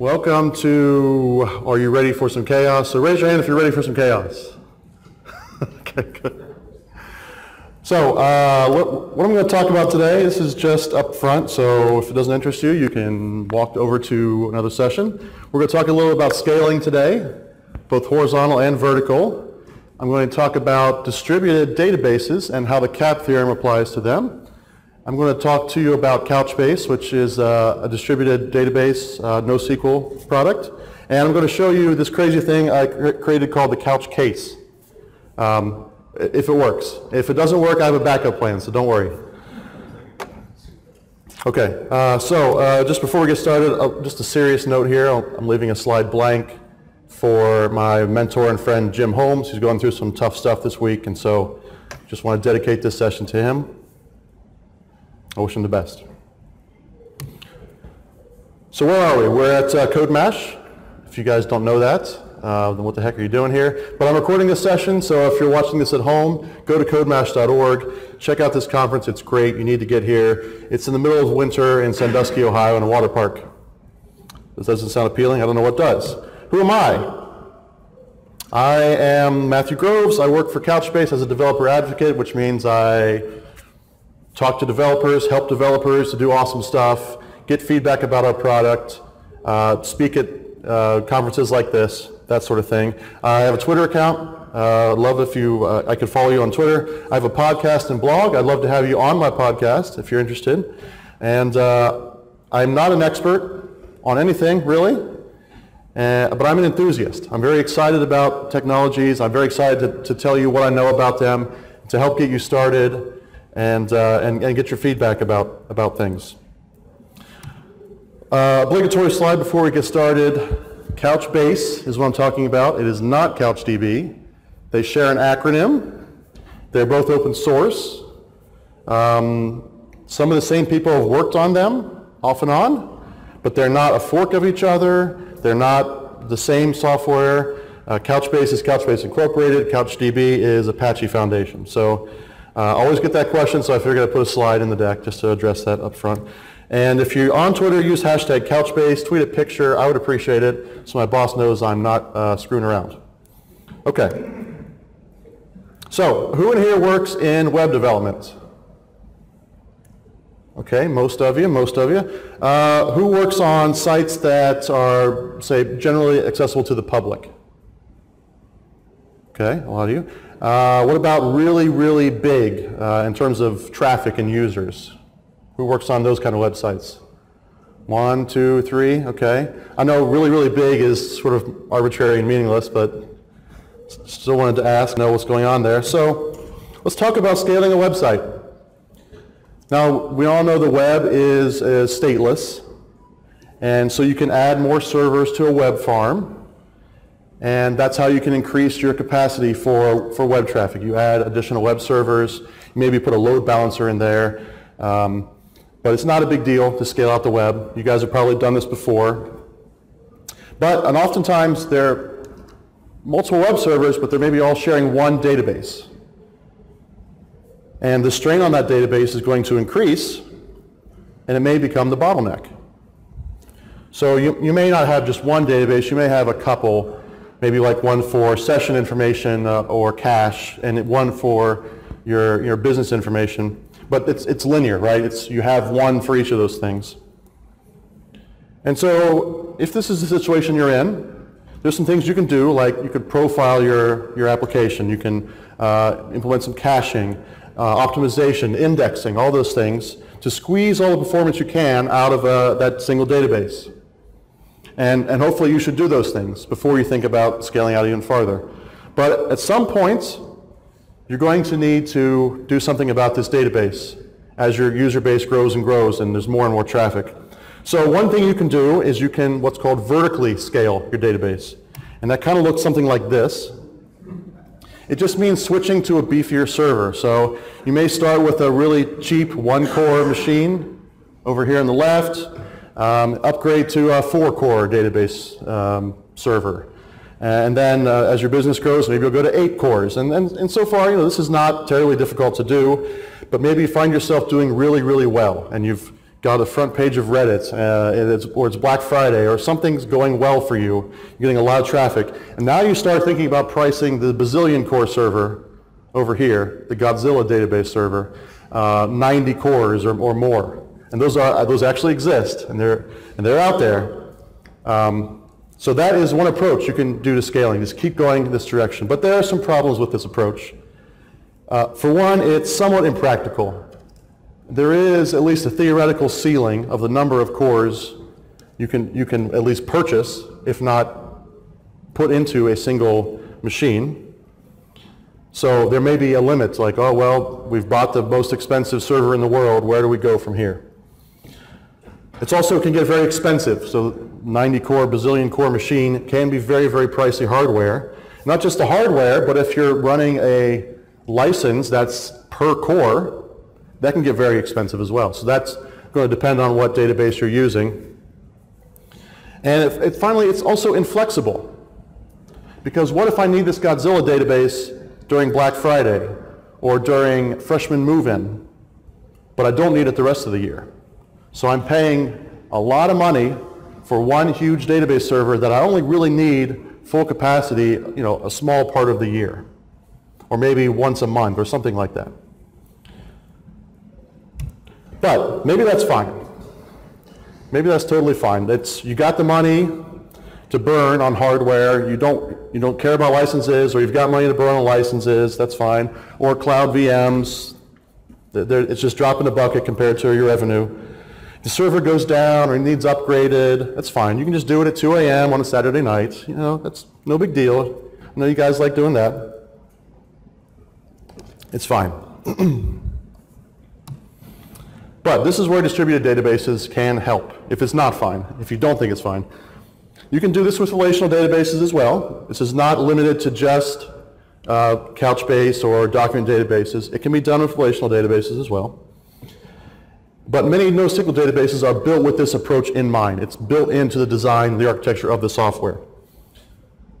Welcome to Are You Ready for Some Chaos? So raise your hand if you're ready for some chaos. Okay, good. So what I'm going to talk about today, this is just up front, so if it doesn't interest you, you can walk over to another session. We're going to talk a little about scaling today, both horizontal and vertical. I'm going to talk about distributed databases and how the CAP theorem applies to them. I'm going to talk to you about Couchbase, which is a distributed database, NoSQL product. And I'm going to show you this crazy thing I created called the Couch Case, if it works. If it doesn't work, I have a backup plan, so don't worry. Okay, just before we get started, just a serious note here. I'm leaving a slide blank for my mentor and friend Jim Holmes, who's going through some tough stuff this week, and so just want to dedicate this session to him. I wish him the best. So where are we? We're at CodeMash. If you guys don't know that, then what the heck are you doing here? But I'm recording this session, so if you're watching this at home, go to codemash.org, check out this conference. It's great. You need to get here. It's in the middle of winter in Sandusky, Ohio, in a water park. This doesn't sound appealing. I don't know what does. Who am I? I am Matthew Groves. I work for Couchbase as a developer advocate, which means I talk to developers, help developers to do awesome stuff, get feedback about our product, speak at conferences like this, that sort of thing. I have a Twitter account. I'd love if you, I could follow you on Twitter. I have a podcast and blog. I'd love to have you on my podcast if you're interested. And I'm not an expert on anything, really, but I'm an enthusiast. I'm very excited about technologies. I'm very excited to tell you what I know about them, to help get you started, and get your feedback about things. Obligatory slide before we get started. Couchbase is what I'm talking about. It is not CouchDB. They share an acronym. They're both open source. Some of the same people have worked on them, off and on, but they're not a fork of each other. They're not the same software. Couchbase is Couchbase Incorporated. CouchDB is Apache Foundation. So I always get that question, so I figured I'd put a slide in the deck just to address that up front. And if you're on Twitter, use hashtag Couchbase, tweet a picture. I would appreciate it so my boss knows I'm not screwing around. Okay. So who in here works in web development? Okay, most of you. Who works on sites that are, say, generally accessible to the public? Okay, a lot of you. What about really, really big in terms of traffic and users? Who works on those kind of websites? 1, 2, 3, okay. I know really, really big is sort of arbitrary and meaningless, but still wanted to ask, know what's going on there. So let's talk about scaling a website. Now, we all know the web is stateless, and so you can add more servers to a web farm. And that's how you can increase your capacity for web traffic. You add additional web servers, maybe put a load balancer in there. But it's not a big deal to scale out the web. You guys have probably done this before. But and oftentimes there are multiple web servers, but they're maybe all sharing one database. And the strain on that database is going to increase, and it may become the bottleneck. So you may not have just one database. You may have a couple. Maybe like one for session information or cache, and one for your business information. But it's linear, right? You have one for each of those things. And so if this is the situation you're in, there's some things you can do, like you could profile your application. You can implement some caching, optimization, indexing, all those things to squeeze all the performance you can out of that single database. And hopefully you should do those things before you think about scaling out even farther. But at some point, you're going to need to do something about this database as your user base grows and grows and there's more and more traffic. So one thing you can do is you can what's called vertically scale your database. And that kind of looks something like this. It just means switching to a beefier server. So you may start with a really cheap one-core machine over here on the left. Upgrade to a 4-core database server. And then as your business grows, maybe you'll go to 8 cores. And so far, you know, this is not terribly difficult to do, but maybe you find yourself doing really, really well, and you've got a front page of Reddit, or it's Black Friday, or something's going well for you, you're getting a lot of traffic, and now you start thinking about pricing the bazillion core server over here, the Godzilla database server, 90 cores or more, and those actually exist, and they're out there. So that is one approach you can do to scaling, just keep going in this direction. But there are some problems with this approach. For one, it's somewhat impractical. There is at least a theoretical ceiling of the number of cores you can at least purchase, if not put into a single machine. So there may be a limit, like, oh, well, we've bought the most expensive server in the world, where do we go from here? It's also, it can get very expensive, so 90-core, bazillion-core machine can be very, very pricey hardware. Not just the hardware, but if you're running a license that's per core, that can get very expensive as well. So that's going to depend on what database you're using. And finally, it's also inflexible. Because what if I need this Godzilla database during Black Friday or during freshman move-in, but I don't need it the rest of the year? So I'm paying a lot of money for one huge database server that I only really need full capacity, you know, a small part of the year, or maybe once a month or something like that. But maybe that's fine. Maybe that's totally fine. You got the money to burn on hardware. You don't care about licenses, or you've got money to burn on licenses. That's fine. Or cloud VMs. It's just drop in the bucket compared to your revenue. The server goes down or needs upgraded. That's fine. You can just do it at 2 a.m. on a Saturday night. You know, that's no big deal. I know you guys like doing that. It's fine. But this is where distributed databases can help, if it's not fine, if you don't think it's fine. You can do this with relational databases as well. This is not limited to just Couchbase or document databases. It can be done with relational databases as well. But many NoSQL databases are built with this approach in mind. It's built into the design, the architecture of the software.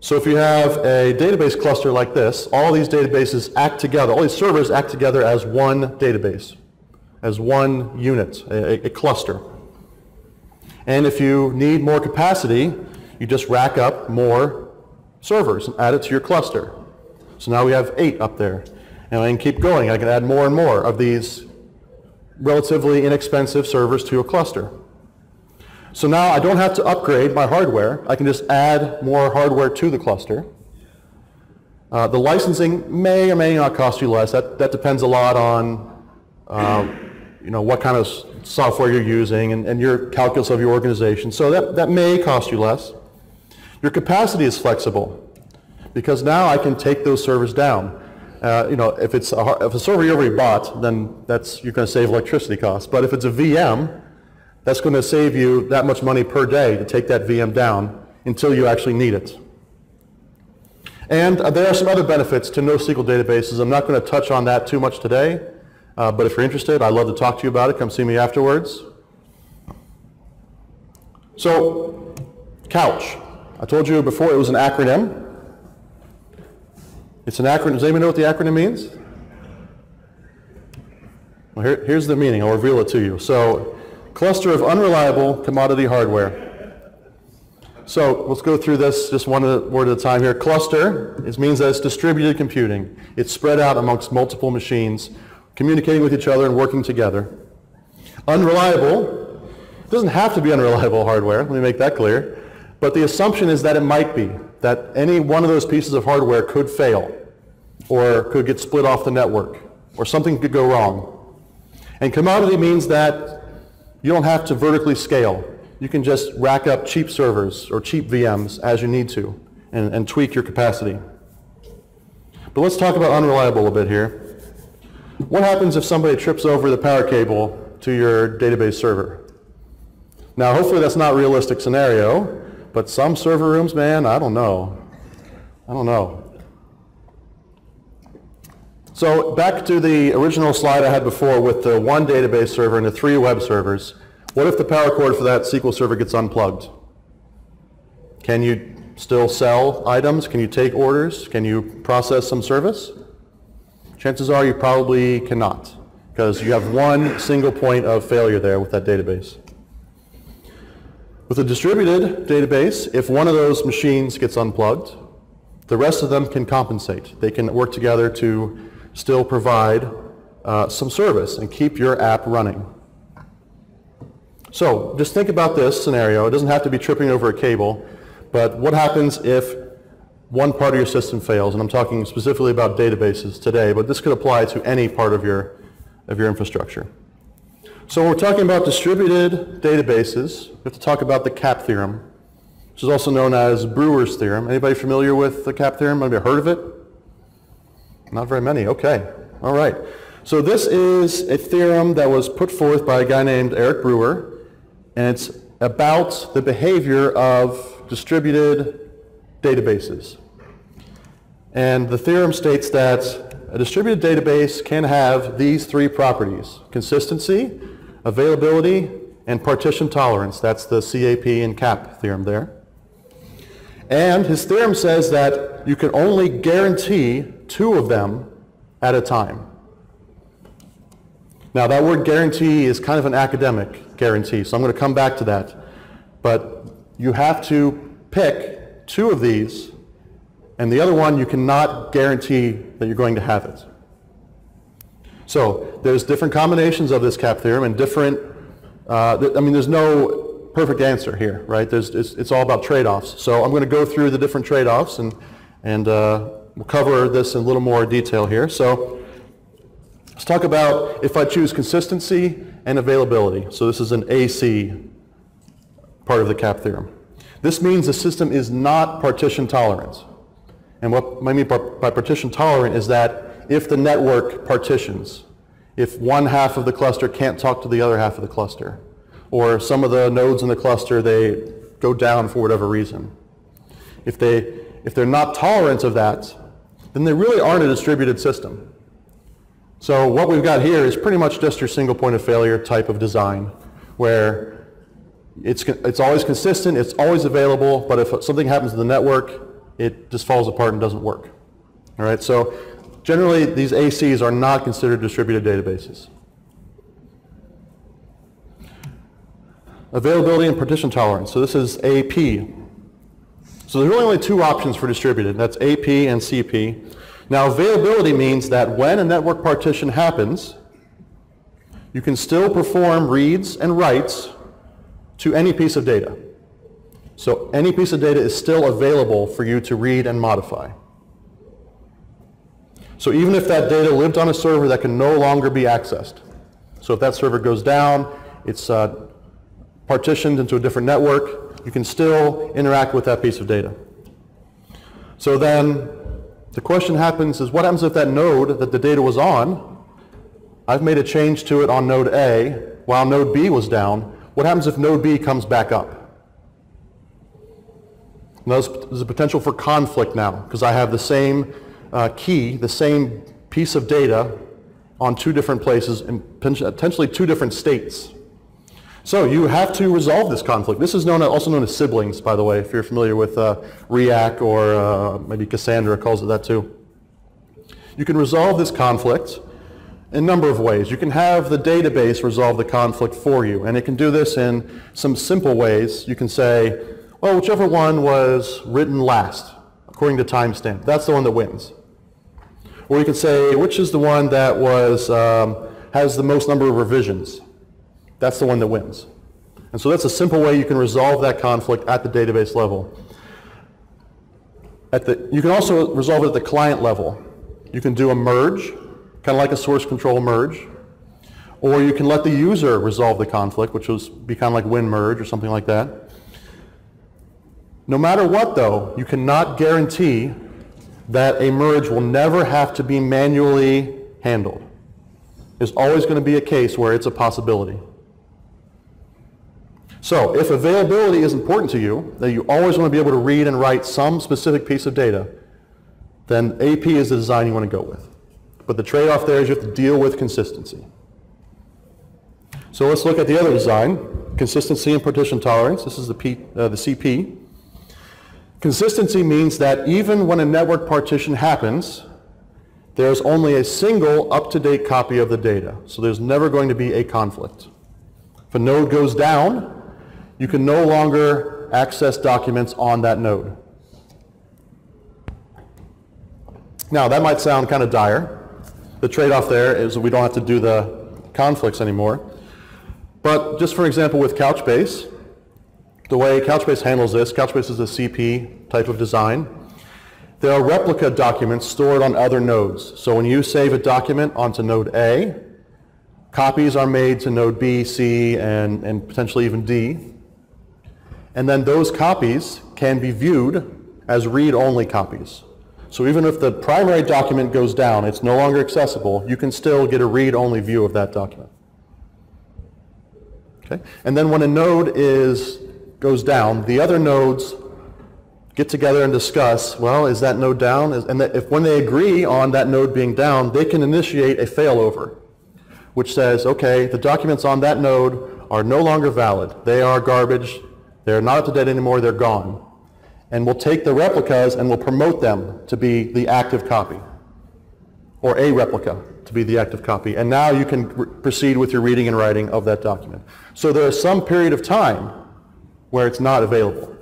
So if you have a database cluster like this, all these databases act together, all these servers act together as one database, as one unit, a cluster. And if you need more capacity, you just rack up more servers and add it to your cluster. So now we have 8 up there. And I can keep going. I can add more and more of these relatively inexpensive servers to a cluster. So now I don't have to upgrade my hardware. I can just add more hardware to the cluster. The licensing may or may not cost you less. That depends a lot on you know, what kind of software you're using and your calculus of your organization. So that may cost you less. Your capacity is flexible because now I can take those servers down. You know, if a server you already bought, then you're going to save electricity costs. But if it's a VM, that's going to save you that much money per day to take that VM down until you actually need it. And there are some other benefits to NoSQL databases. I'm not going to touch on that too much today. But if you're interested, I'd love to talk to you about it. Come see me afterwards. So, Couch. I told you before it was an acronym. It's an acronym. Does anybody know what the acronym means? Well, here's the meaning. I'll reveal it to you. So, cluster of unreliable commodity hardware. So, let's go through this just one word at a time here. Cluster, it means that it's distributed computing. It's spread out amongst multiple machines, communicating with each other and working together. Unreliable, it doesn't have to be unreliable hardware, let me make that clear, but the assumption is that it might be, that any one of those pieces of hardware could fail, or could get split off the network, or something could go wrong. And commodity means that you don't have to vertically scale. You can just rack up cheap servers or cheap VMs as you need to, and tweak your capacity. But let's talk about unreliable a bit here. What happens if somebody trips over the power cable to your database server? Now, hopefully that's not a realistic scenario, but some server rooms, man, I don't know. I don't know. So back to the original slide I had before with the one database server and the 3 web servers. What if the power cord for that SQL server gets unplugged? Can you still sell items? Can you take orders? Can you process some service? Chances are you probably cannot. because you have one single point of failure there with that database. With a distributed database, if one of those machines gets unplugged, the rest of them can compensate. They can work together to still provide some service and keep your app running. So just think about this scenario. It doesn't have to be tripping over a cable, but what happens if one part of your system fails? And I'm talking specifically about databases today, but this could apply to any part of your infrastructure. So when we're talking about distributed databases, we have to talk about the CAP theorem, which is also known as Brewer's theorem. Anybody familiar with the CAP theorem? Have you heard of it? Not very many. Okay. All right. So this is a theorem that was put forth by a guy named Eric Brewer, and it's about the behavior of distributed databases. And the theorem states that a distributed database can have these three properties: consistency, availability, and partition tolerance. That's the CAP and CAP theorem there. And his theorem says that you can only guarantee two of them at a time. Now that word guarantee is kind of an academic guarantee, so I'm going to come back to that. But you have to pick two of these, and the other one you cannot guarantee that you're going to have it. So there's different combinations of this CAP theorem and different, there's no perfect answer here, right? It's all about trade-offs. So I'm going to go through the different trade-offs and we'll cover this in a little more detail here. So let's talk about if I choose consistency and availability. So this is an AC part of the CAP theorem. This means the system is not partition tolerant. And what I mean by partition tolerant is that if the network partitions, if one half of the cluster can't talk to the other half of the cluster, or some of the nodes in the cluster, they go down for whatever reason. If they're not tolerant of that, then they really aren't a distributed system. So what we've got here is pretty much just your single point of failure type of design, where it's always consistent, it's always available, but if something happens to the network, it just falls apart and doesn't work. All right, so generally these ACs are not considered distributed databases. Availability and partition tolerance. So this is AP. So there's really only two options for distributed. That's AP and CP. Now availability means that when a network partition happens, you can still perform reads and writes to any piece of data. So any piece of data is still available for you to read and modify. So even if that data lived on a server that can no longer be accessed. So if that server goes down, it's partitioned into a different network, you can still interact with that piece of data. So then the question happens is, what happens if that node that the data was on, I've made a change to it on node A while node B was down, what happens if node B comes back up? Now, there's a potential for conflict now, because I have the same key, the same piece of data on two different places and potentially two different states. So you have to resolve this conflict. This is also known as siblings, by the way, if you're familiar with React or maybe Cassandra calls it that too. You can resolve this conflict in a number of ways. You can have the database resolve the conflict for you, and it can do this in some simple ways. You can say, well, whichever one was written last, according to timestamp, that's the one that wins. Or you can say, which is the one that was has the most number of revisions? That's the one that wins. And so that's a simple way you can resolve that conflict at the database level. You can also resolve it at the client level. You can do a merge, kind of like a source control merge. Or you can let the user resolve the conflict, which would be kind of like WinMerge or something like that. No matter what, though, you cannot guarantee that a merge will never have to be manually handled. There's always going to be a case where it's a possibility. So if availability is important to you, that you always want to be able to read and write some specific piece of data, then AP is the design you want to go with. But the trade-off there is you have to deal with consistency. So let's look at the other design, consistency and partition tolerance. This is the CP. Consistency means that even when a network partition happens, there's only a single up-to-date copy of the data. So there's never going to be a conflict. If a node goes down, you can no longer access documents on that node. Now, that might sound kind of dire. The trade-off there is we don't have to do the conflicts anymore. But just for example, with Couchbase, the way Couchbase handles this, Couchbase is a CP type of design. There are replica documents stored on other nodes. So when you save a document onto node A, copies are made to node B, C, and potentially even D. And then those copies can be viewed as read-only copies. So even if the primary document goes down, it's no longer accessible, you can still get a read-only view of that document. Okay? And then when a node goes down, the other nodes get together and discuss, well, is that node down? And when they agree on that node being down, they can initiate a failover, which says, okay, the documents on that node are no longer valid. They are garbage. They're not up to date anymore. They're gone. And we'll take the replicas and we'll promote them to be the active copy, or a replica to be the active copy. And now you can proceed with your reading and writing of that document. So there is some period of time where it's not available.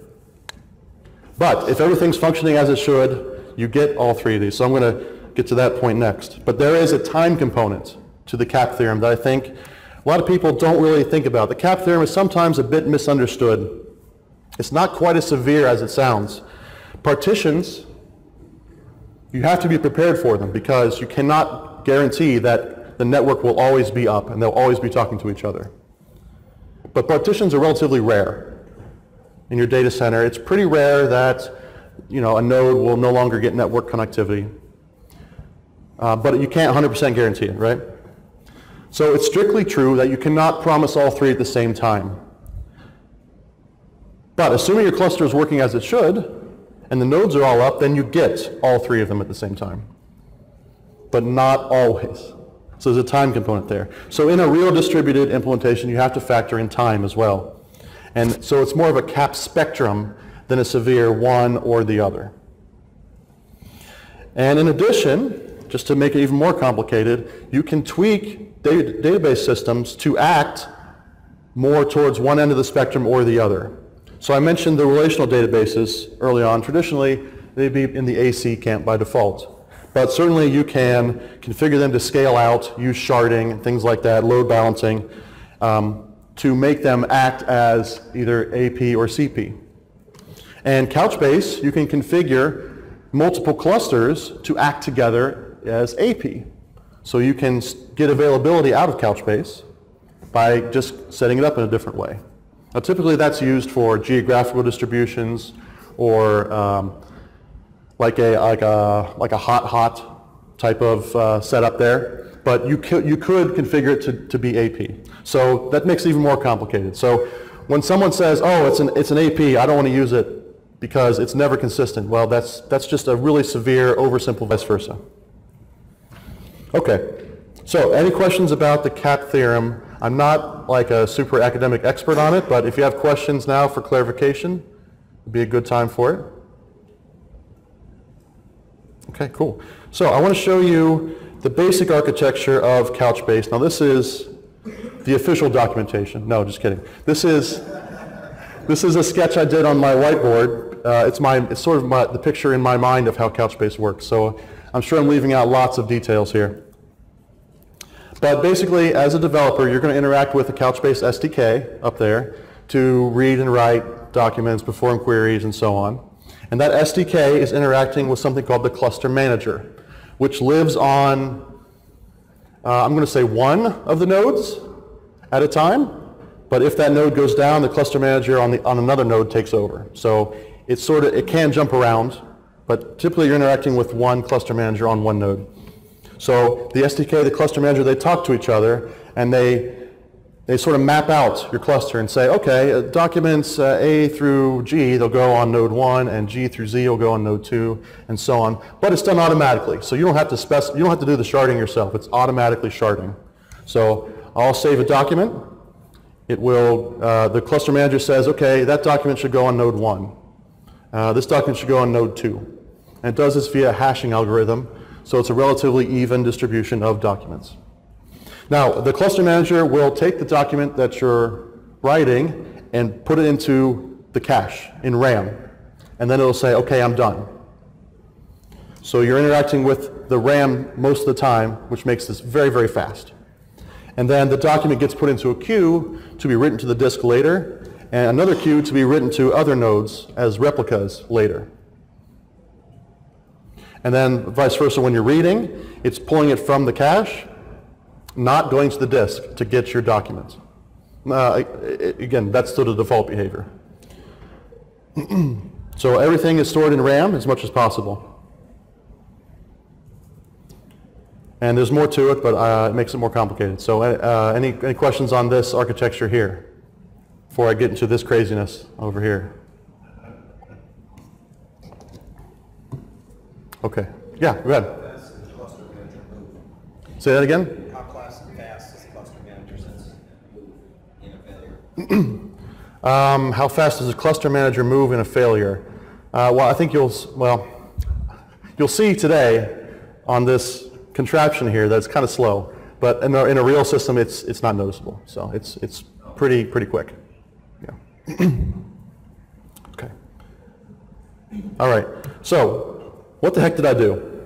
But if everything's functioning as it should, you get all three of these. So I'm going to get to that point next. But there is a time component to the CAP theorem that I think a lot of people don't really think about. The CAP theorem is sometimes a bit misunderstood. It's not quite as severe as it sounds. Partitions, you have to be prepared for them because you cannot guarantee that the network will always be up and they'll always be talking to each other. But partitions are relatively rare. In your data center, it's pretty rare that a node will no longer get network connectivity. But you can't 100% guarantee it, right? So it's strictly true that you cannot promise all three at the same time. But assuming your cluster is working as it should, and the nodes are all up, then you get all three of them at the same time. But not always. So there's a time component there. So in a real distributed implementation, you have to factor in time as well. And so it's more of a CAP spectrum than a severe one or the other. And in addition, just to make it even more complicated, you can tweak database systems to act more towards one end of the spectrum or the other. So I mentioned the relational databases early on. Traditionally, they'd be in the AC camp by default. But certainly you can configure them to scale out, use sharding, and things like that, load balancing. To make them act as either AP or CP. And Couchbase, you can configure multiple clusters to act together as AP. So you can get availability out of Couchbase by just setting it up in a different way. Now typically that's used for geographical distributions or like a hot type of setup there. But you could configure it to be AP. So that makes it even more complicated. So when someone says, oh, it's an AP, I don't want to use it because it's never consistent. Well, that's just a really severe oversimplification, vice versa. Okay, so any questions about the CAP theorem? I'm not like a super academic expert on it, but if you have questions now for clarification, it'd be a good time for it. Okay, cool. So I want to show you the basic architecture of Couchbase. Now this is the official documentation. No, just kidding. This is a sketch I did on my whiteboard. It's sort of the picture in my mind of how Couchbase works. So I'm sure I'm leaving out lots of details here. But basically, as a developer, you're going to interact with the Couchbase SDK up there to read and write documents, perform queries, and so on. And that SDK is interacting with something called the cluster manager, which lives on, I'm going to say one of the nodes at a time, but if that node goes down, the cluster manager on another node takes over. So it can jump around, but typically you're interacting with one cluster manager on one node. So the SDK, the cluster manager, they talk to each other, and they sort of map out your cluster and say, okay, documents A through G, they'll go on node 1, and G through Z will go on node 2, and so on. But it's done automatically, so you don't have to do the sharding yourself. It's automatically sharding. So I'll save a document. It will, the cluster manager says, okay, that document should go on node 1. This document should go on node 2. And it does this via a hashing algorithm. So it's a relatively even distribution of documents. Now, the cluster manager will take the document that you're writing and put it into the cache in RAM. And then it'll say, okay, I'm done. So you're interacting with the RAM most of the time, which makes this very, very fast. And then the document gets put into a queue to be written to the disk later, and another queue to be written to other nodes as replicas later. And then vice versa, when you're reading, it's pulling it from the cache, not going to the disk to get your document. Again, that's sort of the default behavior. So everything is stored in RAM as much as possible. And there's more to it, but it makes it more complicated. So any questions on this architecture here before I get into this craziness over here? Okay. Yeah, go ahead. Say that again? How fast does the cluster manager move in a failure? How fast does a cluster manager move in a failure? Well, I think you'll see today on this contraption here that's kind of slow, but in a real system, it's not noticeable. So it's pretty quick. Yeah. Okay. All right. So what the heck did I do?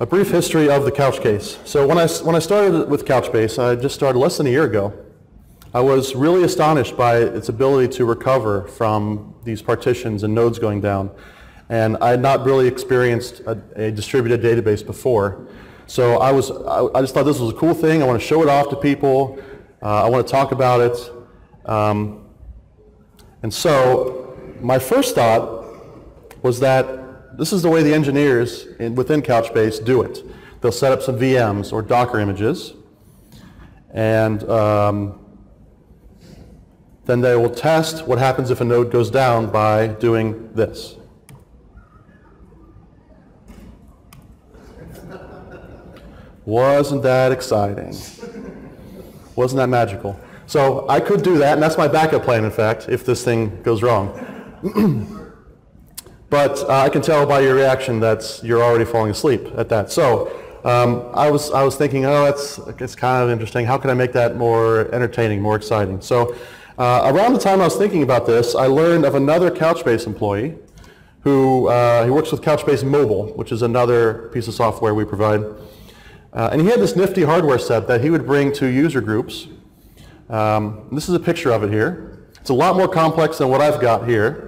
A brief history of the couch case. So when I started with Couchbase, I just started less than a year ago. I was really astonished by its ability to recover from these partitions and nodes going down. And I had not really experienced a distributed database before. So I just thought this was a cool thing. I want to show it off to people. I want to talk about it. And so my first thought was that this is the way the engineers within Couchbase do it. They'll set up some VMs or Docker images, and then they will test what happens if a node goes down by doing this. Wasn't that exciting? Wasn't that magical? So I could do that, and that's my backup plan, in fact, if this thing goes wrong. But I can tell by your reaction that you're already falling asleep at that. So I was thinking, oh, it's kind of interesting. How can I make that more entertaining, more exciting? So around the time I was thinking about this, I learned of another Couchbase employee who he works with Couchbase Mobile, which is another piece of software we provide. And he had this nifty hardware set that he would bring to user groups. This is a picture of it here. It's a lot more complex than what I've got here.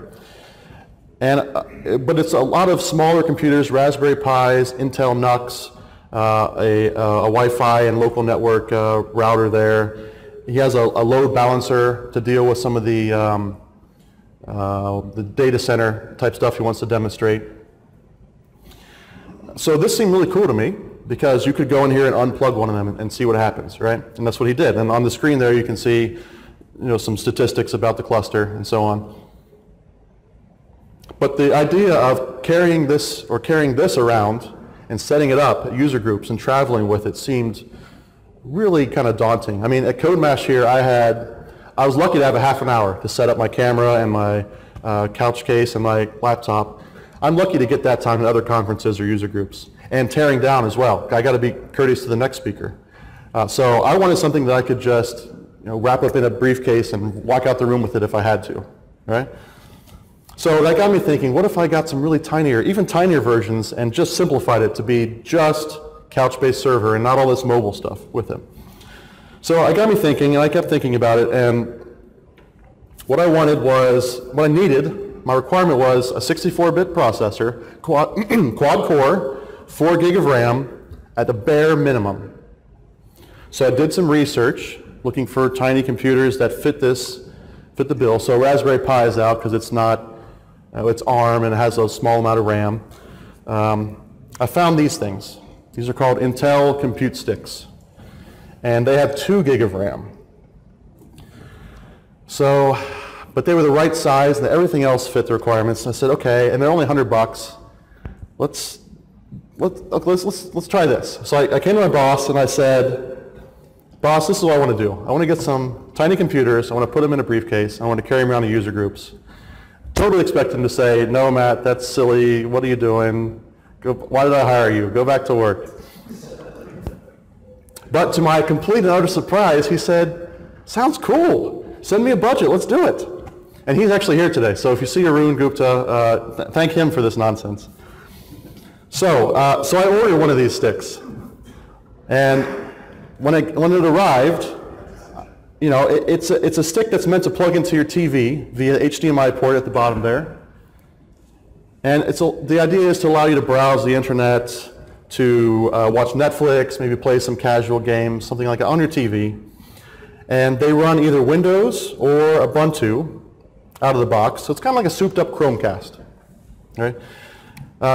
And, but it's a lot of smaller computers, Raspberry Pis, Intel NUCs, a Wi-Fi and local network router there. He has a load balancer to deal with some of the data center type stuff he wants to demonstrate. So this seemed really cool to me, because you could go in here and unplug one of them and see what happens, right? And that's what he did. And on the screen there you can see, some statistics about the cluster and so on. But the idea of carrying this around and setting it up at user groups and traveling with it seemed really kind of daunting. I mean, at CodeMash here I was lucky to have a half an hour to set up my camera and my couch case and my laptop. I'm lucky to get that time at other conferences or user groups. And tearing down as well. I got to be courteous to the next speaker. So I wanted something that I could just wrap up in a briefcase and walk out the room with it if I had to, right? So that got me thinking, what if I got some really tinier, even tinier versions and just simplified it to be just Couchbase server and not all this mobile stuff with it? So I got me thinking, and I kept thinking about it, and what I needed, my requirement was a 64-bit processor, quad-core, 4 GB of RAM at the bare minimum. So I did some research looking for tiny computers that fit the bill. So Raspberry Pi is out because it's not, it's ARM and it has a small amount of RAM. I found these things. These are called Intel Compute Sticks. And they have 2 GB of RAM. So, but they were the right size and everything else fit the requirements. And I said, okay, and they're only $100. Let's try this. So I came to my boss and I said, boss, this is what I want to do. I want to get some tiny computers. I want to put them in a briefcase. I want to carry them around to user groups. Totally expecting to say, no, Matt, that's silly. What are you doing? Go, why did I hire you? Go back to work. But to my complete and utter surprise, he said, sounds cool. Send me a budget. Let's do it. And he's actually here today. So if you see Arun Gupta, thank him for this nonsense. So I ordered one of these sticks. And when it arrived, you know, it's a stick that's meant to plug into your TV via HDMI port at the bottom there. And the idea is to allow you to browse the internet, to watch Netflix, maybe play some casual games, something like that on your TV. And they run either Windows or Ubuntu out of the box. So it's kind of like a souped up Chromecast. Right?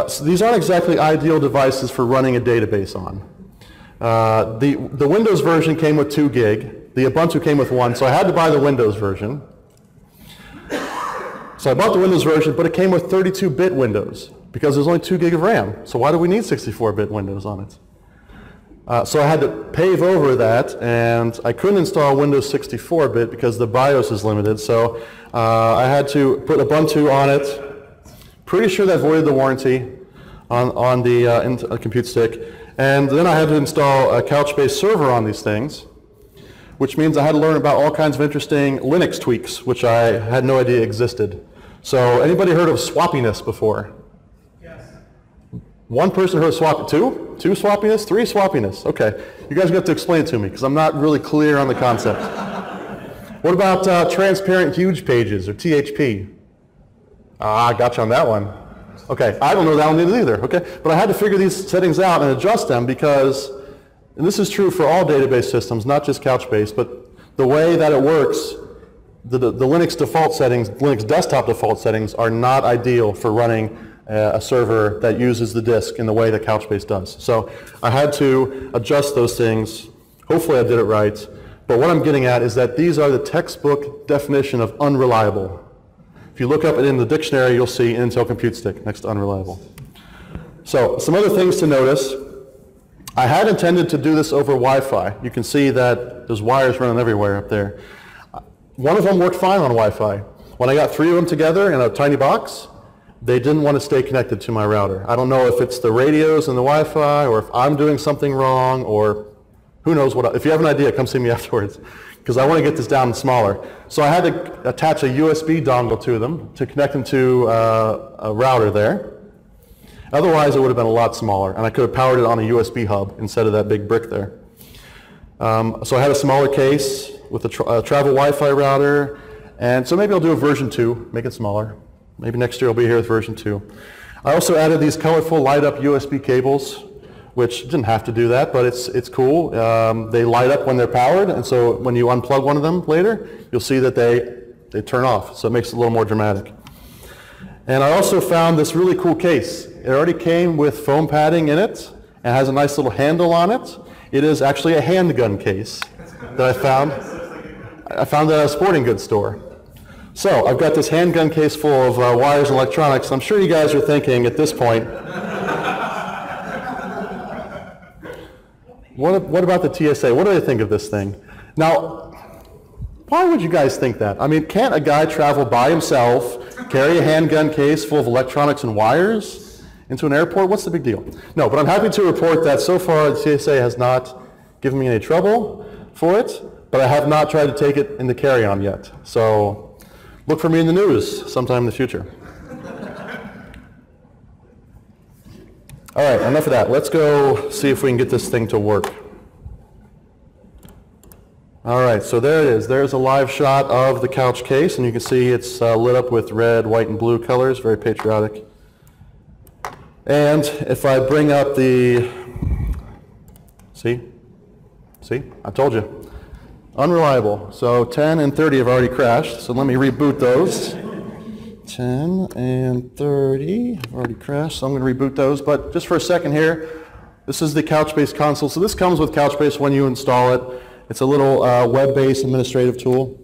So these aren't exactly ideal devices for running a database on. The Windows version came with 2 gig. The Ubuntu came with 1, so I had to buy the Windows version. So I bought the Windows version, but it came with 32-bit Windows because there's only 2 gig of RAM. So why do we need 64-bit Windows on it? So I had to pave over that, and I couldn't install Windows 64-bit because the BIOS is limited. So I had to put Ubuntu on it. Pretty sure that voided the warranty on the Compute Stick. And then I had to install a Couchbase server on these things, which means I had to learn about all kinds of interesting Linux tweaks, which I had no idea existed. So anybody heard of swappiness before? Yes. One person heard of swappiness. Two? Two swappiness? Three swappiness. OK. You guys have to explain it to me, because I'm not really clear on the concept. What about transparent huge pages, or THP? Ah, I got you on that one. Okay, I don't know that one either, okay? But I had to figure these settings out and adjust them because, and this is true for all database systems, not just Couchbase, but the way that it works, the Linux default settings, Linux desktop default settings are not ideal for running a server that uses the disk in the way that Couchbase does. So I had to adjust those things. Hopefully I did it right. But what I'm getting at is that these are the textbook definition of unreliable. If you look up it in the dictionary, you'll see Intel Compute Stick next to unreliable. So some other things to notice. I had intended to do this over Wi-Fi. You can see that there's wires running everywhere up there. One of them worked fine on Wi-Fi. When I got 3 of them together in a tiny box, they didn't want to stay connected to my router. I don't know if it's the radios and the Wi-Fi, or if I'm doing something wrong, or who knows what. If you have an idea, come see me afterwards, because I want to get this down smaller. So I had to attach a USB dongle to them to connect them to a router there. Otherwise, it would have been a lot smaller, and I could have powered it on a USB hub instead of that big brick there. So I had a smaller case with a travel Wi-Fi router, and so maybe I'll do a version 2, make it smaller. Maybe next year I'll be here with version 2. I also added these colorful light-up USB cables, which didn't have to do that, but it's cool. They light up when they're powered, and so when you unplug one of them later, you'll see that they turn off, so it makes it a little more dramatic. And I also found this really cool case. It already came with foam padding in it, and has a nice little handle on it. It is actually a handgun case that I found. I found that at a sporting goods store. So I've got this handgun case full of wires and electronics. I'm sure you guys are thinking at this point, What about the TSA? What do they think of this thing? Now, why would you guys think that? I mean, can't a guy travel by himself, carry a handgun case full of electronics and wires into an airport? What's the big deal? No, but I'm happy to report that so far the TSA has not given me any trouble for it, but I have not tried to take it in the carry-on yet. So look for me in the news sometime in the future. All right, enough of that. Let's go see if we can get this thing to work. All right, so there it is. There's a live shot of the couch case, and you can see it's lit up with red, white, and blue colors, very patriotic. And if I bring up the, see, I told you, unreliable. So 10 and 30 have already crashed, so let me reboot those. 10 and 30 have already crashed, so I'm going to reboot those. But just for a second here, this is the Couchbase console. So this comes with Couchbase when you install it. It's a little web-based administrative tool.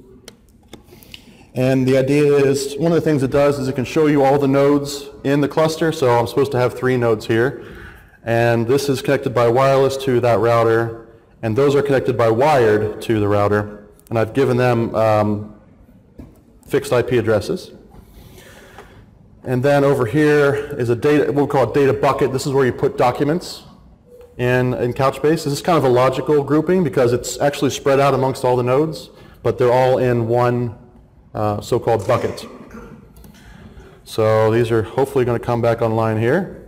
And the idea is, one of the things it does is it can show you all the nodes in the cluster. So I'm supposed to have 3 nodes here. And this is connected by wireless to that router. And those are connected by wired to the router. And I've given them fixed IP addresses. And then over here is a data, what we call a data bucket. This is where you put documents in Couchbase. This is kind of a logical grouping because it's actually spread out amongst all the nodes, but they're all in one so-called bucket. So these are hopefully going to come back online here.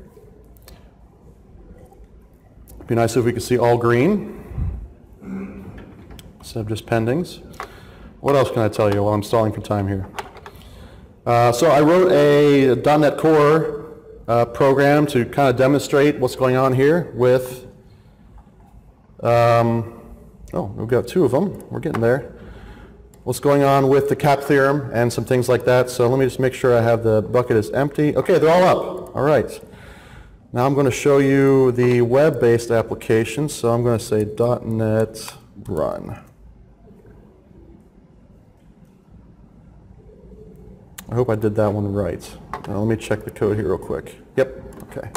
It'd be nice if we could see all green instead of just pendings. What else can I tell you while I'm stalling for time here? So I wrote a .NET Core program to kind of demonstrate what's going on here with, oh, we've got two of them. We're getting there. What's going on with the CAP theorem and some things like that. So let me just make sure I have the bucket is empty. Okay, they're all up. All right. Now I'm going to show you the web-based application. So I'm going to say .NET run. I hope I did that one right. Now let me check the code here real quick. Yep, okay.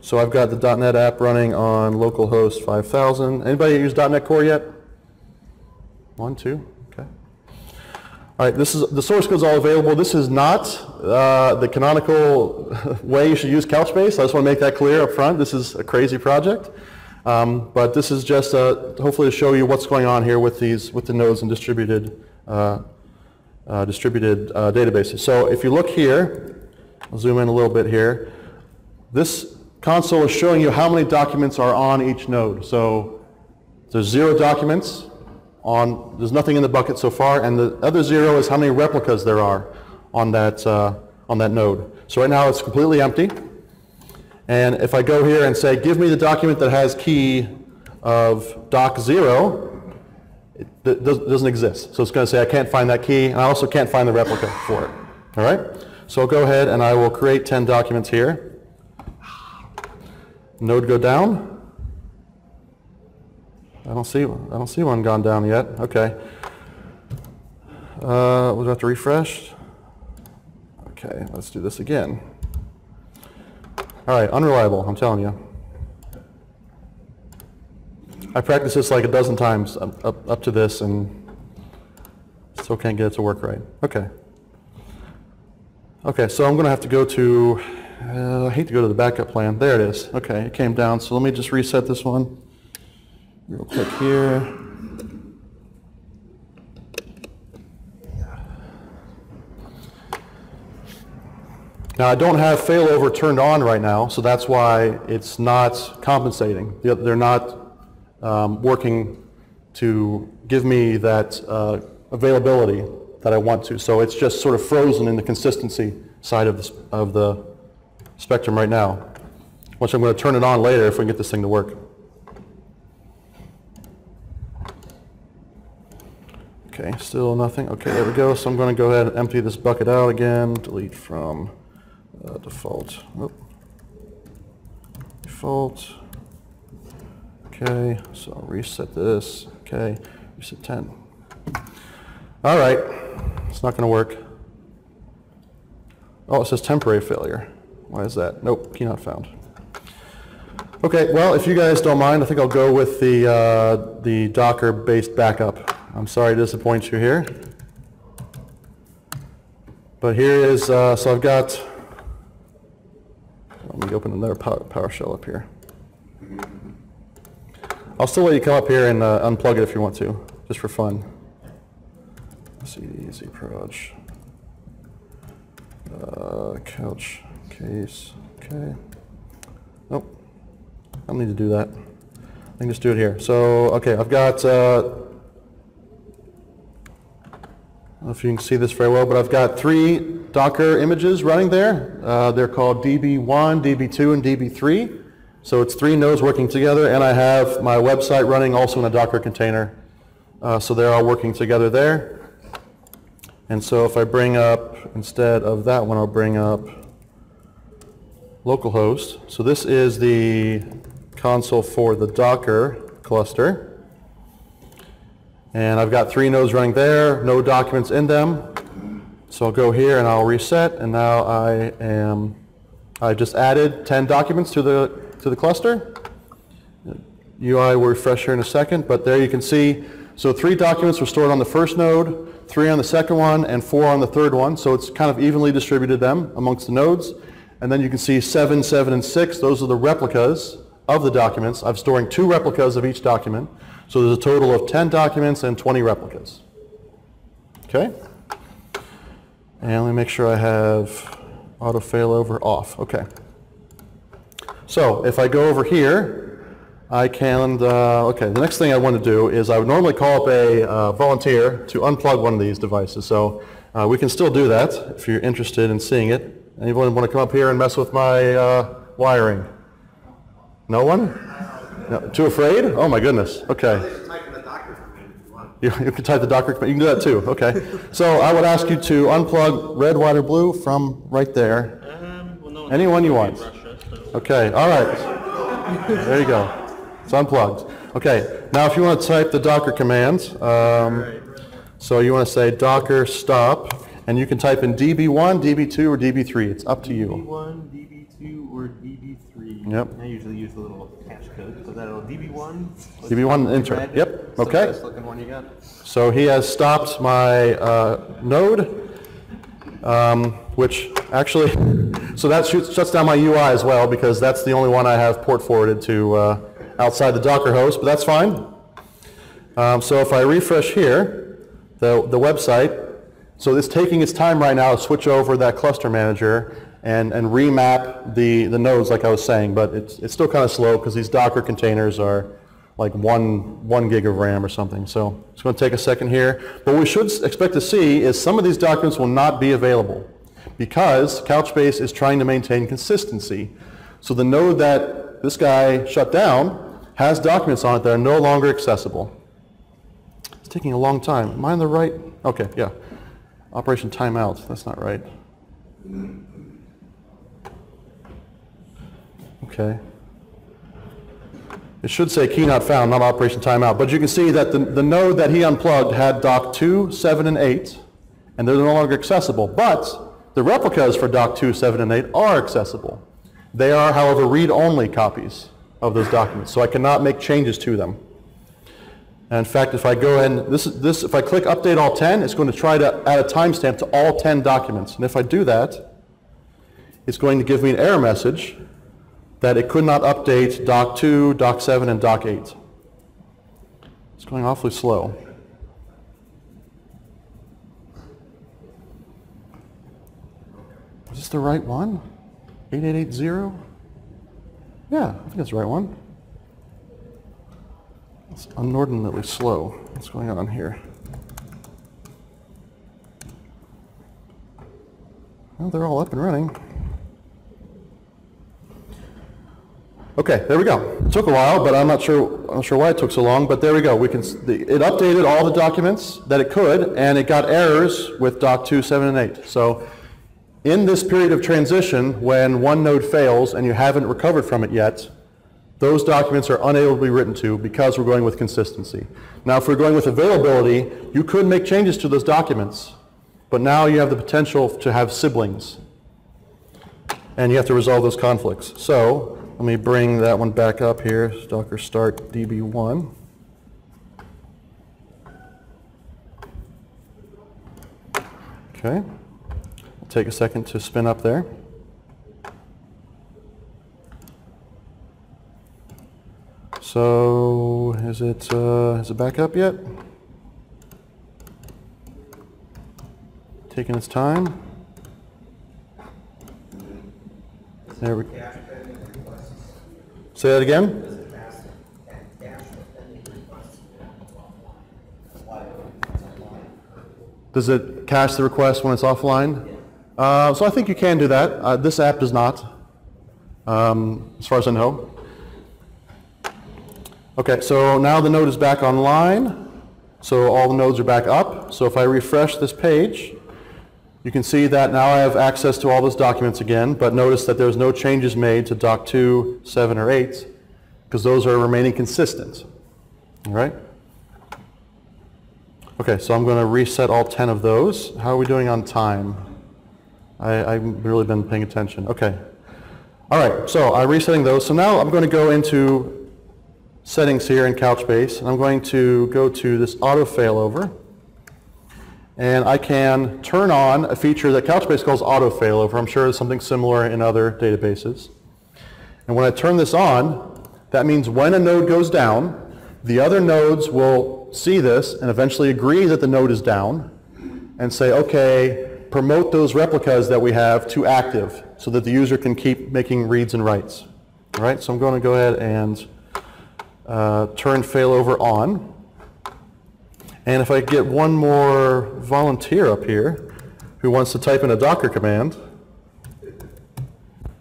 So I've got the .NET app running on localhost 5000. Anybody use .NET Core yet? One, two, okay. All right, this is, the source code's all available. This is not the canonical way you should use Couchbase. I just want to make that clear up front. This is a crazy project. But this is just hopefully to show you what's going on here with these, with the nodes and distributed databases. So if you look here, I'll zoom in a little bit here, this console is showing you how many documents are on each node. So there's 0 documents on, there's nothing in the bucket so far, and the other 0 is how many replicas there are on that node. So right now it's completely empty. And if I go here and say, give me the document that has key of doc 0, it doesn't exist. So it's going to say I can't find that key, and I also can't find the replica for it. All right? So I'll go ahead and I will create 10 documents here. Node go down. I don't see one gone down yet. Okay. We'll have to refresh. Okay, let's do this again. All right, unreliable, I'm telling you. I practiced this like a dozen times up to this and still can't get it to work right. Okay. Okay, so I'm going to have to go to, I hate to go to the backup plan. There it is. Okay, it came down. So let me just reset this one real quick here. Now I don't have failover turned on right now, so that's why it's not compensating. They're not working to give me that availability that I want to. So it's just sort of frozen in the consistency side of the spectrum right now, which I'm going to turn it on later if we can get this thing to work. Okay, still nothing. Okay, there we go. So I'm going to go ahead and empty this bucket out again. Delete from default. Oh. Default. Okay, so I'll reset this. Okay, reset 10. All right, it's not going to work. Oh, it says temporary failure. Why is that? Nope, key not found. Okay, well, if you guys don't mind, I think I'll go with the Docker-based backup. I'm sorry to disappoint you here. But here is, so I've got, let me open another PowerShell up here. I'll still let you come up here and unplug it if you want to, just for fun. CD, zproj, couch case, okay. Nope, I don't need to do that. I can just do it here. So, okay, I've got, I don't know if you can see this very well, but I've got 3 Docker images running there. They're called DB1, DB2, and DB3. So it's 3 nodes working together, and I have my website running also in a Docker container. So they're all working together there. And so if I bring up, instead of that one, I'll bring up localhost. So this is the console for the Docker cluster. And I've got 3 nodes running there, no documents in them. So I'll go here and I'll reset, and now I just added 10 documents to the cluster. UI will refresh here in a second, but there you can see So 3 documents were stored on the first node, 3 on the second one, and 4 on the third one. So it's kind of evenly distributed them amongst the nodes. And then you can see 7, 7, and 6. Those are the replicas of the documents. I'm storing 2 replicas of each document. So there's a total of 10 documents and 20 replicas. Okay? And let me make sure I have auto failover off. Okay. So if I go over here, I can, okay, the next thing I want to do is I would normally call up a volunteer to unplug one of these devices. So we can still do that if you're interested in seeing it. Anyone want to come up here and mess with my wiring? No one? No. Too afraid? Oh my goodness. Okay. You can type the Docker command. You can do that too. Okay. So I would ask you to unplug red, white, or blue from right there. Anyone you want. Okay. All right. There you go. It's unplugged. Okay. Now if you want to type the Docker command, so you want to say Docker stop. And you can type in DB1, DB2, or DB3. It's up to you. DB1, DB2, or DB3. Yep. I usually use the little hash code. So that'll DB1 enter. Red. Yep. That's okay. The best looking one you got. So he has stopped my node, which actually, so that shuts down my UI as well, because that's the only one I have port forwarded to outside the Docker host, but that's fine. So if I refresh here, the website. So it's taking its time right now to switch over that cluster manager and remap the nodes like I was saying, but it's still kind of slow because these Docker containers are like one gig of RAM or something. So it's going to take a second here. But what we should expect to see is some of these documents will not be available because Couchbase is trying to maintain consistency. So the node that this guy shut down has documents on it that are no longer accessible. It's taking a long time. Am I on the right? Okay, yeah. Operation timeout, that's not right. Okay. It should say key not found, not operation timeout, but you can see that the node that he unplugged had doc 2, 7, and 8, and they're no longer accessible, but the replicas for doc 2, 7, and 8 are accessible. They are, however, read-only copies of those documents, so I cannot make changes to them. In fact, if I go and if I click update all 10, it's going to try to add a timestamp to all 10 documents. And if I do that, it's going to give me an error message that it could not update doc 2, doc 7, and doc 8. It's going awfully slow. Is this the right one? 8880? Yeah, I think that's the right one. It's inordinately slow. What's going on here? Well, they're all up and running. Okay, there we go. It took a while, but I'm not sure why it took so long. But there we go. We can. It updated all the documents that it could, and it got errors with doc 2, 7, and 8. So, in this period of transition, when one node fails and you haven't recovered from it yet, those documents are unable to be written to because we're going with consistency. Now, if we're going with availability, you could make changes to those documents, but now you have the potential to have siblings, and you have to resolve those conflicts. So, let me bring that one back up here, Docker start DB1. Okay, I'll take a second to spin up there. So, is it back up yet? Taking its time. There we go. Say that again? Does it cache the request when it's offline? So I think you can do that. This app does not, as far as I know. Okay, so now the node is back online, so all the nodes are back up. So if I refresh this page, you can see that now I have access to all those documents again, but notice that there's no changes made to doc 2, 7, or 8, because those are remaining consistent. All right? Okay, so I'm going to reset all 10 of those. How are we doing on time? I haven't really been paying attention. Okay. All right, so I'm resetting those. So now I'm going to go into settings here in Couchbase, and I'm going to go to this auto failover, and I can turn on a feature that Couchbase calls auto failover. I'm sure there's something similar in other databases. And when I turn this on, that means when a node goes down, the other nodes will see this and eventually agree that the node is down and say, okay, promote those replicas that we have to active so that the user can keep making reads and writes. All right, so I'm going to go ahead and turn failover on. And if I get one more volunteer up here who wants to type in a Docker command,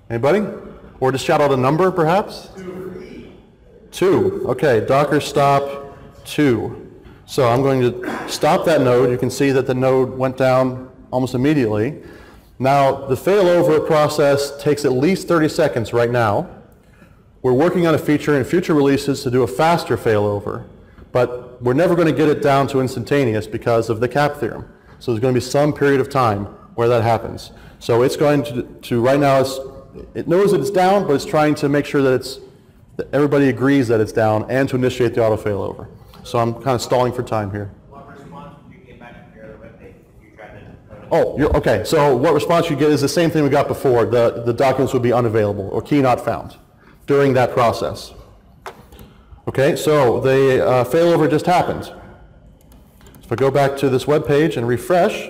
anybody? Or just shout out a number, perhaps? 2. Okay, Docker stop 2. So I'm going to stop that node. You can see that the node went down almost immediately. Now, the failover process takes at least 30 seconds right now. We're working on a feature in future releases to do a faster failover, but we're never going to get it down to instantaneous because of the CAP theorem. So there's going to be some period of time where that happens. So it's going to right now, it knows that it's down, but it's trying to make sure that that everybody agrees that it's down and to initiate the auto failover. So I'm kind of stalling for time here. What response did you get back from your other web page? Did you try to... Okay. So what response you get is the same thing we got before. The documents would be unavailable or key not found during that process. Okay. So the failover just happened. So if I go back to this web page and refresh,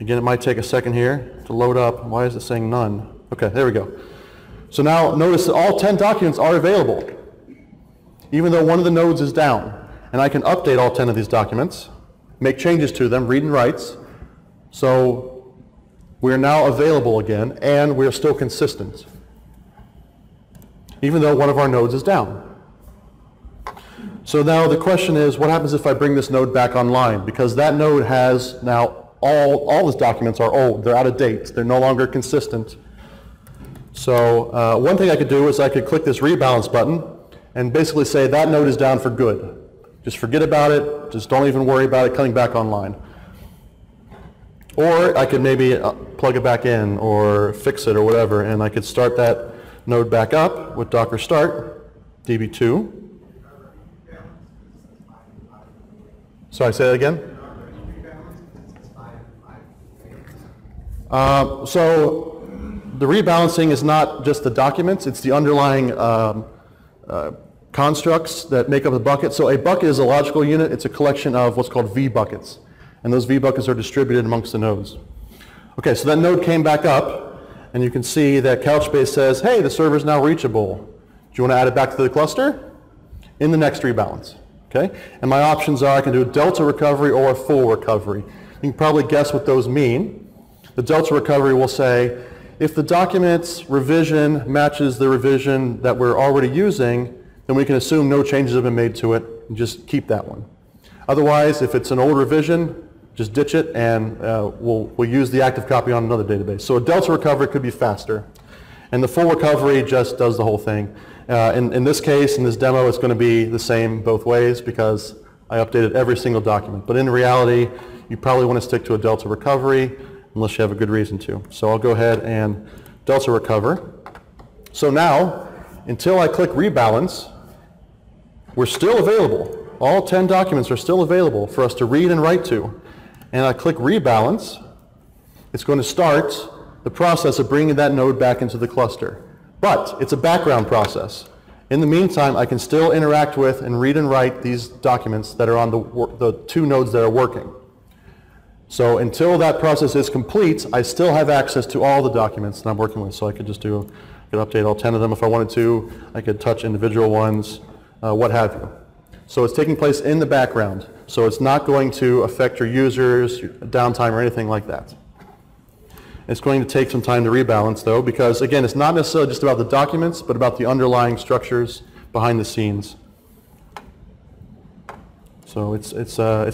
again, it might take a second here to load up. Why is it saying none? Okay, there we go. So now notice that all 10 documents are available, even though one of the nodes is down. And I can update all 10 of these documents, make changes to them, read and writes. So we're now available again, and we're still consistent, even though one of our nodes is down. So now the question is, what happens if I bring this node back online? Because that node has now all these documents are old. They're out of date. They're no longer consistent. So one thing I could do is I could click this rebalance button and basically say that node is down for good. Just forget about it. Just don't even worry about it coming back online. Or I could maybe plug it back in or fix it or whatever, and I could start that node back up with Docker start db2. Sorry, say that again? So the rebalancing is not just the documents, it's the underlying constructs that make up a bucket. So a bucket is a logical unit, it's a collection of what's called V buckets. And those V buckets are distributed amongst the nodes. Okay, so that node came back up, and you can see that Couchbase says, hey, the server's now reachable. Do you want to add it back to the cluster? In the next rebalance. Okay? And my options are I can do a delta recovery or a full recovery. You can probably guess what those mean. The delta recovery will say, if the document's revision matches the revision that we're already using, then we can assume no changes have been made to it and just keep that one. Otherwise, if it's an old revision, just ditch it and we'll use the active copy on another database. So a delta recovery could be faster. And the full recovery just does the whole thing. In this case, in this demo, it's going to be the same both ways because I updated every single document. But in reality, you probably want to stick to a delta recovery, unless you have a good reason to. So I'll go ahead and delta recover. So now, until I click rebalance, we're still available. All 10 documents are still available for us to read and write to. And I click rebalance, it's going to start the process of bringing that node back into the cluster. But it's a background process. In the meantime, I can still interact with and read and write these documents that are on the two nodes that are working. So until that process is complete, I still have access to all the documents that I'm working with. So I could just update all 10 of them if I wanted to. I could touch individual ones, what have you. So it's taking place in the background. So it's not going to affect your users, your downtime, or anything like that. It's going to take some time to rebalance, though, because, again, it's not necessarily just about the documents, but about the underlying structures behind the scenes. So it's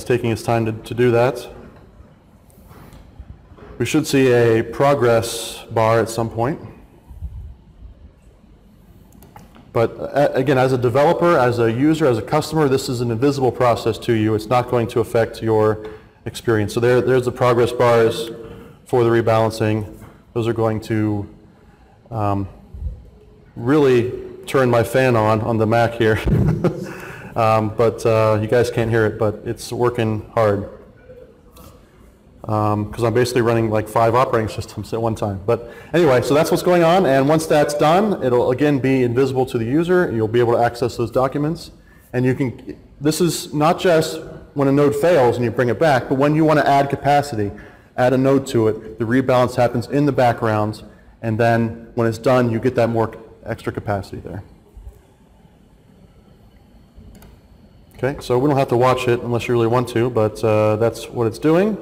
taking its time to do that. We should see a progress bar at some point. But again, as a developer, as a user, as a customer, this is an invisible process to you. It's not going to affect your experience. So there's the progress bars for the rebalancing. Those are going to really turn my fan on the Mac here. but you guys can't hear it, but it's working hard. Because I'm basically running like 5 operating systems at one time. But anyway, so that's what's going on, and once that's done, it'll again be invisible to the user. You'll be able to access those documents, and you can, this is not just when a node fails and you bring it back, but when you want to add capacity, add a node to it, the rebalance happens in the background, and then when it's done, you get that more extra capacity there. Okay, so we don't have to watch it unless you really want to, but that's what it's doing.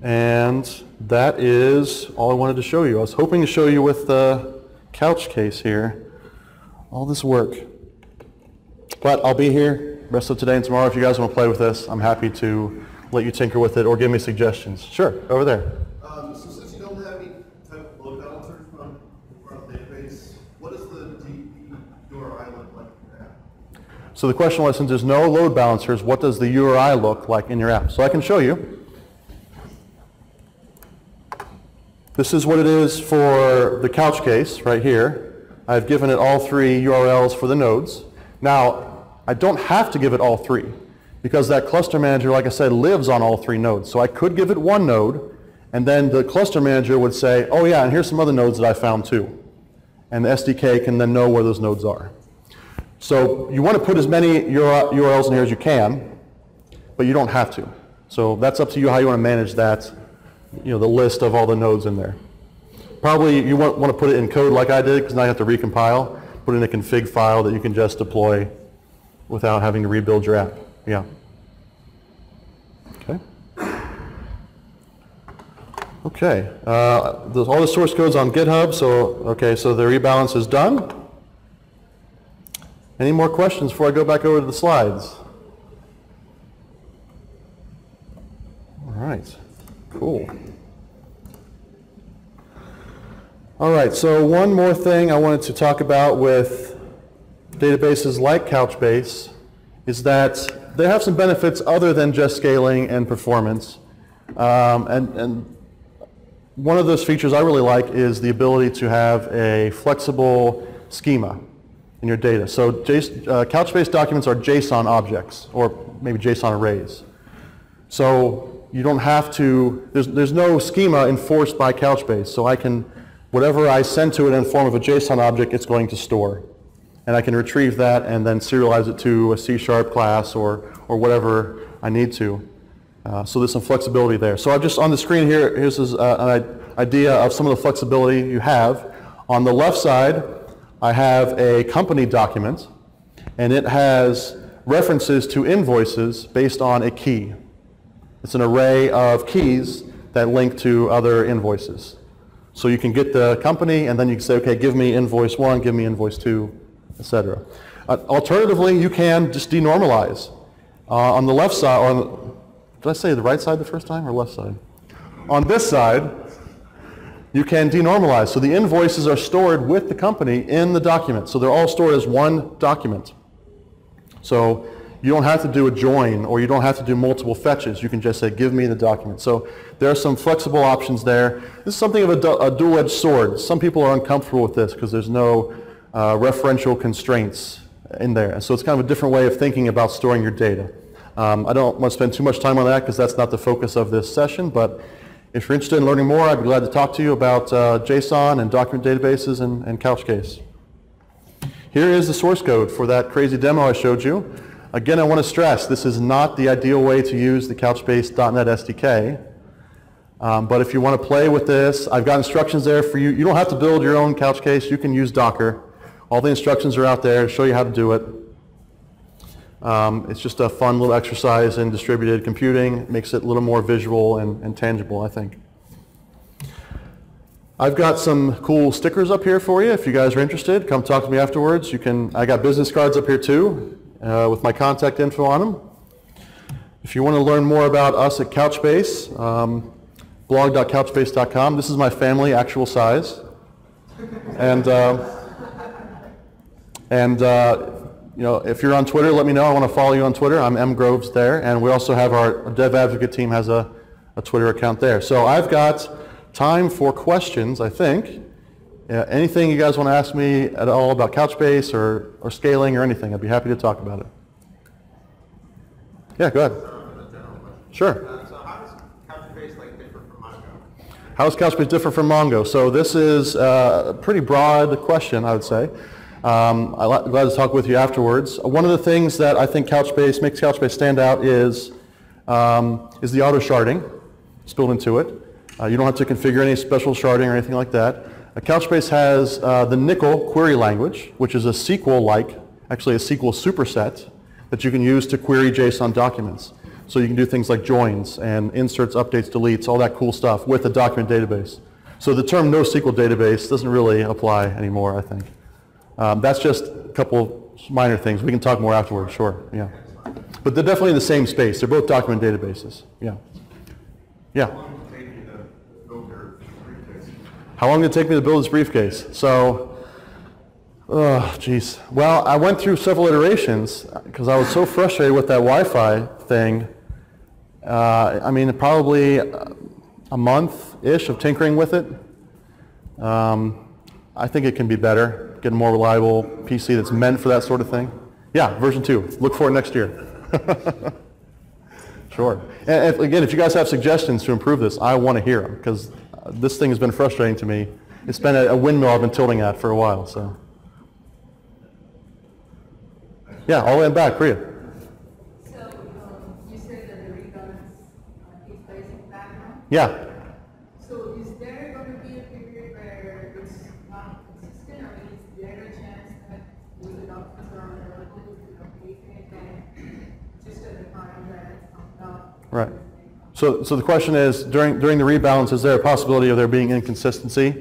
And that is all I wanted to show you. I was hoping to show you with the couch case here, all this work. But I'll be here the rest of today and tomorrow. If you guys want to play with this, I'm happy to let you tinker with it or give me suggestions. Sure, over there. So since you don't have any type of load balancer from the database, what does the URI look like in your app? So the question was, since there's no load balancers, what does the URI look like in your app? So I can show you. This is what it is for the couch case right here. I've given it all 3 URLs for the nodes. Now, I don't have to give it all 3 because that cluster manager, like I said, lives on all 3 nodes. So I could give it 1 node, and then the cluster manager would say, oh yeah, and here's some other nodes that I found too. And the SDK can then know where those nodes are. So you want to put as many URLs in here as you can, but you don't have to. So that's up to you how you want to manage that, you know, the list of all the nodes in there. Probably you won't want to put it in code like I did, because now you have to recompile, put in a config file that you can just deploy without having to rebuild your app. Yeah. Okay. Okay. All the source code's on GitHub, so okay, so the rebalance is done. Any more questions before I go back over to the slides? All right. Cool. All right, so one more thing I wanted to talk about with databases like Couchbase is that they have some benefits other than just scaling and performance. And one of those features I really like is the ability to have a flexible schema in your data. So Couchbase documents are JSON objects, or maybe JSON arrays. So you don't have to, there's no schema enforced by Couchbase, so I can, whatever I send to it in the form of a JSON object, it's going to store. And I can retrieve that and then serialize it to a C# class or whatever I need to. So there's some flexibility there. So I'm just on the screen here, here's an idea of some of the flexibility you have. On the left side, I have a company document, and it has references to invoices based on a key. It's an array of keys that link to other invoices. So you can get the company, and then you can say, okay, give me invoice 1, give me invoice 2, etc. Alternatively, you can just denormalize. On the left side, or on the, did I say the right side the first time or left side? On this side, you can denormalize. So the invoices are stored with the company in the document. So they're all stored as one document. So you don't have to do a join, or you don't have to do multiple fetches. You can just say, give me the document. So there are some flexible options there. This is something of a dual-edged sword. Some people are uncomfortable with this because there's no referential constraints in there. And so it's kind of a different way of thinking about storing your data. I don't want to spend too much time on that because that's not the focus of this session. But if you're interested in learning more, I'd be glad to talk to you about JSON and document databases and Couchbase. Here is the source code for that crazy demo I showed you. Again, I want to stress, this is not the ideal way to use the Couchbase.NET SDK. But if you want to play with this, I've got instructions there for you. You don't have to build your own Couchbase. You can use Docker. All the instructions are out there to show you how to do it. It's just a fun little exercise in distributed computing. It makes it a little more visual and tangible, I think. I've got some cool stickers up here for you. If you guys are interested, come talk to me afterwards. You can, I got business cards up here too. With my contact info on them. If you want to learn more about us at Couchbase, blog.couchbase.com. This is my family, actual size. And you know, if you're on Twitter, let me know. I want to follow you on Twitter. I'm M. Groves there. And we also have our Dev Advocate team has a Twitter account there. So I've got time for questions, I think. Yeah, anything you guys want to ask me at all about Couchbase or scaling or anything, I'd be happy to talk about it. Yeah, go ahead. Sure. How is Couchbase different from Mongo? So this is a pretty broad question, I would say. I'm glad to talk with you afterwards. One of the things that I think Couchbase makes Couchbase stand out is the auto sharding. It's built into it. You don't have to configure any special sharding or anything like that. Couchbase has the Nickel query language, which is a SQL-like, actually a SQL superset that you can use to query JSON documents. So you can do things like joins and inserts, updates, deletes, all that cool stuff with a document database. So the term NoSQL database doesn't really apply anymore, I think. That's just a couple of minor things. We can talk more afterwards, sure, yeah. But they're definitely in the same space. They're both document databases, yeah. Yeah? How long did it take me to build this briefcase? So, oh, geez. Well, I went through several iterations because I was so frustrated with that Wi-Fi thing. I mean, probably a month-ish of tinkering with it. I think it can be better, get a more reliable PC that's meant for that sort of thing. Yeah, version 2. Look for it next year. Sure. And if, again, if you guys have suggestions to improve this, I want to hear them because this thing has been frustrating to me. It's been a windmill I've been tilting at for a while. So, yeah, all the way in back, Priya. Yeah. So is there going to be a period where it's not consistent, or is there a chance that we adopt the relatives and update it just at the time that it's not? Right. So the question is, during the rebalance, is there a possibility of there being inconsistency?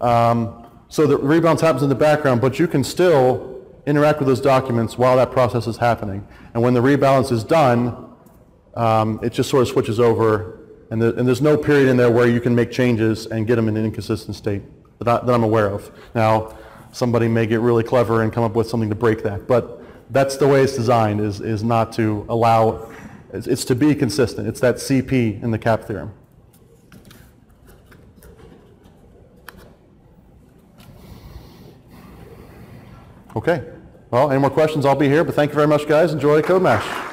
So the rebalance happens in the background, but you can still interact with those documents while that process is happening. And when the rebalance is done, it just sort of switches over. And there's no period in there where you can make changes and get them in an inconsistent state that I'm aware of. Now, somebody may get really clever and come up with something to break that, but that's the way it's designed, is not to allow, it's to be consistent. It's that CP in the CAP theorem. Okay, well, any more questions? I'll be here, but thank you very much, guys. Enjoy CodeMash.